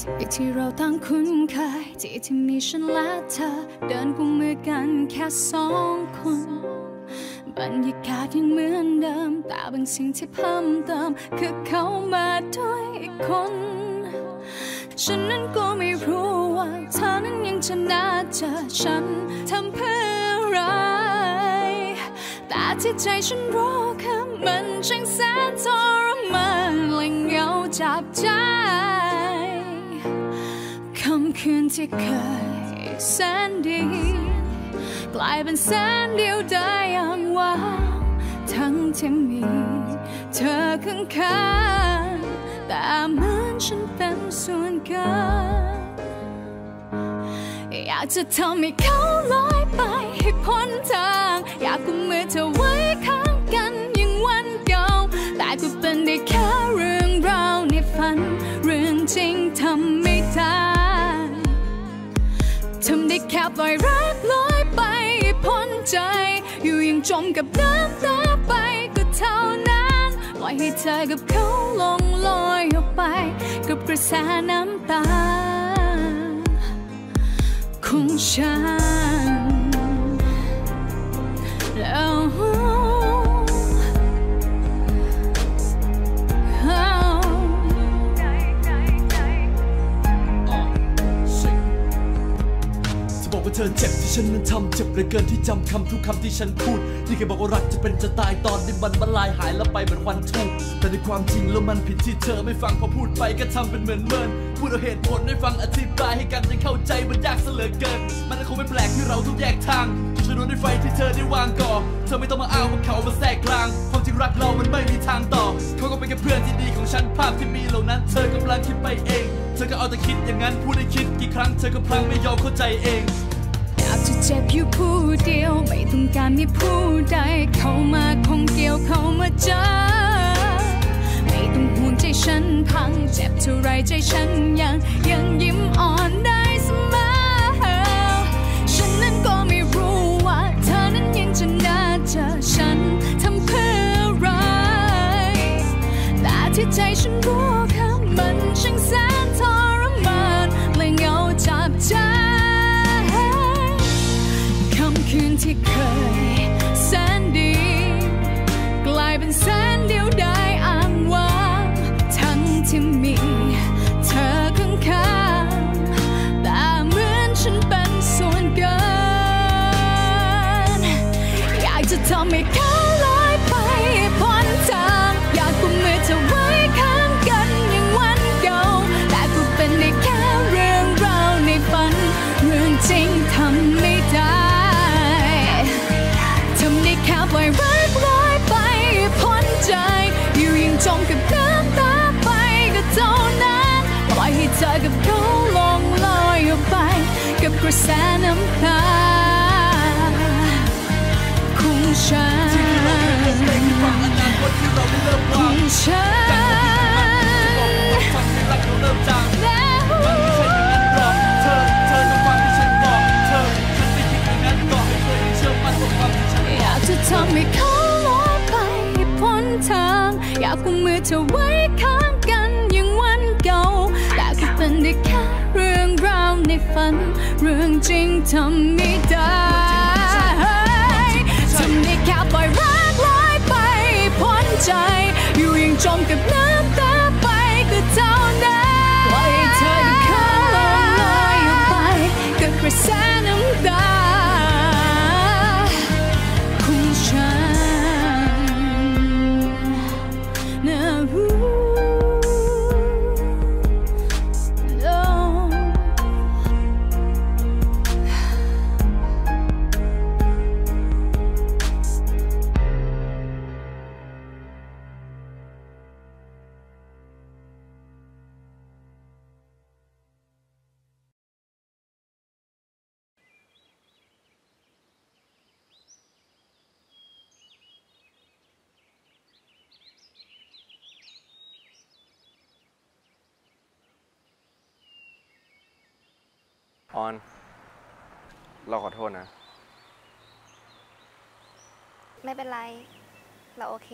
ที่ที่เราต่างคุ้นเคยที่ที่มีฉันและเธอเดินกุมมือกันแค่สองคนบรรยากาศยังเหมือนเดิมแต่บางสิ่งที่เพิ่มเติมคือเขามาด้วยอีกคนฉันนั้นก็ไม่รู้ว่าเธอนั้นยังชนะเธอฉันทำเพื่ออะไรแต่ที่ใจฉันรู้คือมันช่างแสนทรมานและเหงาจับใจคำคืนที่เคยแสนดีกลายเป็นแสนเดียวได้อย่างว้าวทั้งที่มีเธอข้างๆแต่เหมือนฉันเป็นส่วนเกินอยากจะทำให้เขาลอยไปให้พ้นทางอยากกุมมือเธอไว้ข้างกันอย่างวันเก่าแต่ก็เป็นได้แค่เรื่องราวในฝันเรื่องจริงทำไม่ได้ทำได้แค่ปล่อยรักลอยไปพ้นใจอยู่ยังจมกับน้ำตาไปก็เท่านั้นปล่อยให้เธอกับเขาลงลอยออกไปกับกระแสน้ำตาของฉันแล้วเธอเจ็บที่ฉันนั้นทำเจ็บเหลือเกินที่จำคำทุกคำที่ฉันพูดที่เคยบอกว่ารักจะเป็นจะตายตอนที่มันละลายหายแล้วไปเหมือนวันทุกแต่ในความจริงแล้วมันผิดที่เธอไม่ฟังพอพูดไปก็ทำเป็นเหมือนเมินพูดเอาเหตุผลให้ฟังอธิบายให้กันจะเข้าใจมันยากซะเหลือเกินมันคงไม่แปลกที่เราต้องแยกทางฉันรู้ในไฟที่เธอได้วางก่อเธอไม่ต้องมาอ้างว่าเขามาแทรกกลางความจริงรักเรามันไม่มีทางต่อเขาก็เป็นแค่เพื่อนที่ดีของฉันภาพที่มีเหล่านั้นเธอกำลังคิดไปเองเธอก็เอาแต่คิดอย่างนั้นพูดให้คิดกี่ครั้งเธอก็พลังไม่ยอมเข้าใจเองอยากจะเจ็บอยู่ผู้เดียวไม่ต้องการมีผู้ใดเข้ามาคงเกี่ยวเข้ามาเจอไม่ต้องห่วงใจฉันพังเจ็บเท่าไรใจฉันยังยิ้มอ่อนได้เสมอฉันนั้นก็ไม่รู้ว่าเธอนั้นยังจะน่าเจอฉันทำเพื่ออะไรแต่ที่ใจฉันรู้ค่ะมันช่างแสนทรมานและเหงาจับใจคืนที่เคยแสนดีกลายเป็นแสนเดียวได้อ้างว้างทั้งที่มีเธอข้างๆแต่เหมือนฉันเป็นส่วนเกินอยากจะทำให้เขาลอยไปพ้นทางอยากกุมมือเธอไว้ข้างกันอย่างวันเก่าแต่ก็เป็นได้แค่เรื่องราวในฝันเรื่องจริงทำไม่ได้แค่ปล่อยรักลอยไปพ้นใจอยู่ยังจมกับน้ำตาไปก็เท่านั้นปล่อยให้เธอกับเขาลงลอยออกไปกับกระแสน้ำตาของฉันของฉันจะทำให้เขาลอยไปพ้นทางอยากกุมมือเธอไว้ข้างกันอย่างวันเก่าแต่ก็เป็นได้แค่เรื่องราวในฝันเรื่องจริงทำไม่ได้ทำได้แค่ปล่อยรักลอยไปพ้นใจอยู่ยังจมกับน้ำตาไปก็เท่านั้นปล่อยเธอกับเขาลอยออกไปกับกระแสน้ำตาออนเราขอโทษนะไม่เป็นไรเราโอเค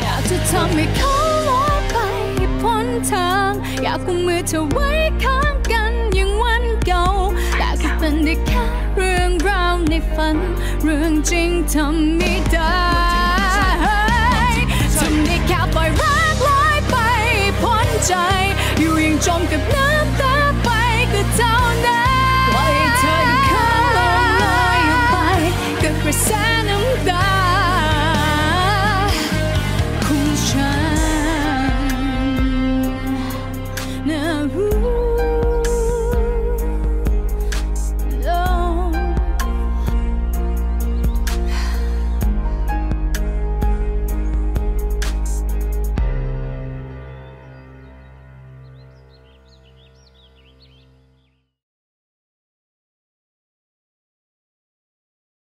อยากจะทำให้เขาลอยไป พ้นทางอยากกุมมือเธอไว้ข้างกันอย่างวันเก่าแต่ก็เป็นได้แค่เรื่องราวในฝันเรื่องจริงทำไม่ได้ทำได้แค่ปล่อยรักลอยไปพ้นใจอยู่ยังจมกับน้ำ